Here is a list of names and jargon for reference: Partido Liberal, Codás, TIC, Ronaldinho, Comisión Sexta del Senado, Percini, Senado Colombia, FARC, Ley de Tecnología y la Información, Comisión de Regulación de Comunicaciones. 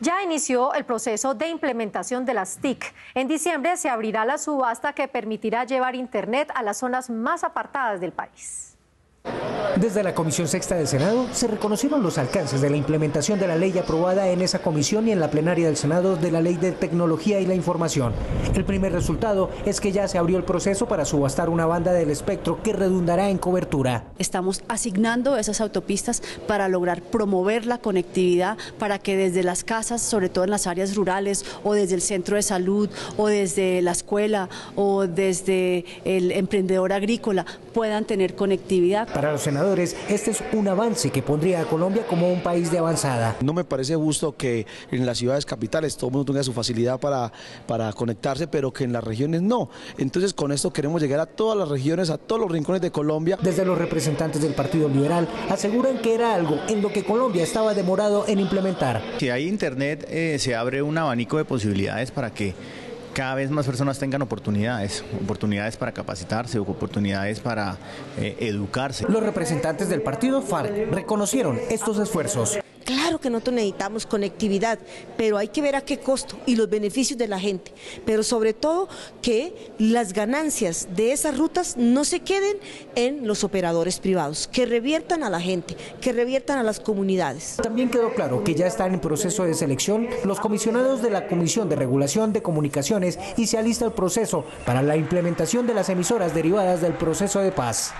Ya inició el proceso de implementación de las TIC. En diciembre se abrirá la subasta que permitirá llevar Internet a las zonas más apartadas del país. Desde la Comisión Sexta del Senado se reconocieron los alcances de la implementación de la ley aprobada en esa comisión y en la plenaria del Senado de la Ley de Tecnología y la Información. El primer resultado es que ya se abrió el proceso para subastar una banda del espectro que redundará en cobertura. Estamos asignando esas autopistas para lograr promover la conectividad para que desde las casas, sobre todo en las áreas rurales o desde el centro de salud o desde la escuela o desde el emprendedor agrícola puedan tener conectividad. Para los senadores, este es un avance que pondría a Colombia como un país de avanzada. No me parece justo que en las ciudades capitales todo el mundo tenga su facilidad para conectarse, pero que en las regiones no. Entonces con esto queremos llegar a todas las regiones, a todos los rincones de Colombia. Desde los representantes del Partido Liberal aseguran que era algo en lo que Colombia estaba demorado en implementar. Si hay Internet, se abre un abanico de posibilidades para que cada vez más personas tengan oportunidades para capacitarse, oportunidades para educarse. Los representantes del partido FARC reconocieron estos esfuerzos. Claro que nosotros necesitamos conectividad, pero hay que ver a qué costo y los beneficios de la gente. Pero sobre todo que las ganancias de esas rutas no se queden en los operadores privados, que reviertan a la gente, que reviertan a las comunidades. También quedó claro que ya están en proceso de selección los comisionados de la Comisión de Regulación de Comunicaciones y se alista el proceso para la implementación de las emisoras derivadas del proceso de paz.